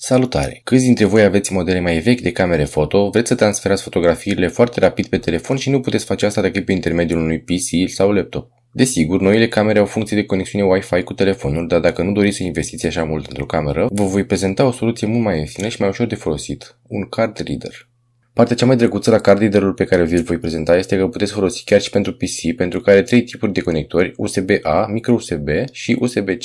Salutare! Câți dintre voi aveți modele mai vechi de camere foto, vreți să transferați fotografiile foarte rapid pe telefon și nu puteți face asta decât prin intermediul unui PC sau laptop? Desigur, noile camere au funcție de conexiune Wi-Fi cu telefonul, dar dacă nu doriți să investiți așa mult într-o cameră, vă voi prezenta o soluție mult mai ieftină și mai ușor de folosit, un card reader. Partea cea mai drăguță la card reader-ul pe care vi-l voi prezenta este că puteți folosi chiar și pentru PC, pentru că are 3 tipuri de conectori, USB-A, microUSB și USB-C.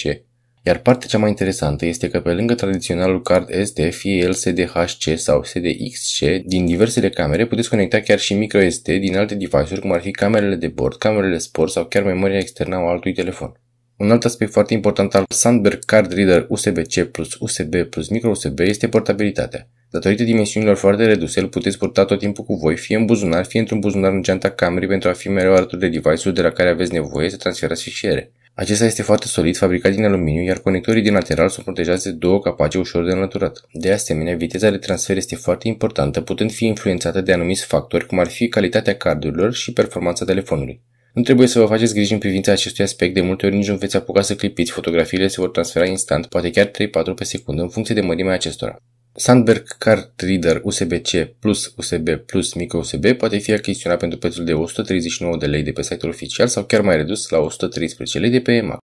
Iar partea cea mai interesantă este că pe lângă tradiționalul card SD, fie el SDHC sau SDXC, din diversele camere puteți conecta chiar și microSD din alte device-uri, cum ar fi camerele de bord, camerele sport sau chiar memoria externă a altui telefon. Un alt aspect foarte important al Sandberg Card Reader USB-C plus USB plus microUSB este portabilitatea. Datorită dimensiunilor foarte reduse, îl puteți purta tot timpul cu voi, fie în buzunar, fie într-un buzunar în geanta camerei, pentru a fi mereu alături de device-uri de la care aveți nevoie să transferați fișiere. Acesta este foarte solid, fabricat din aluminiu, iar conectorii din lateral sunt protejați de 2 capace ușor de înlăturat. De asemenea, viteza de transfer este foarte importantă, putând fi influențată de anumiți factori, cum ar fi calitatea cardurilor și performanța telefonului. Nu trebuie să vă faceți griji în privința acestui aspect, de multe ori nici nu veți apuca să clipiți, fotografiile se vor transfera instant, poate chiar 3-4 pe secundă, în funcție de mărimea acestora. Sandberg Card Reader USB-C plus USB plus microUSB poate fi achiziționat pentru prețul de 139 de lei de pe site-ul oficial sau chiar mai redus la 113 lei de pe eMag.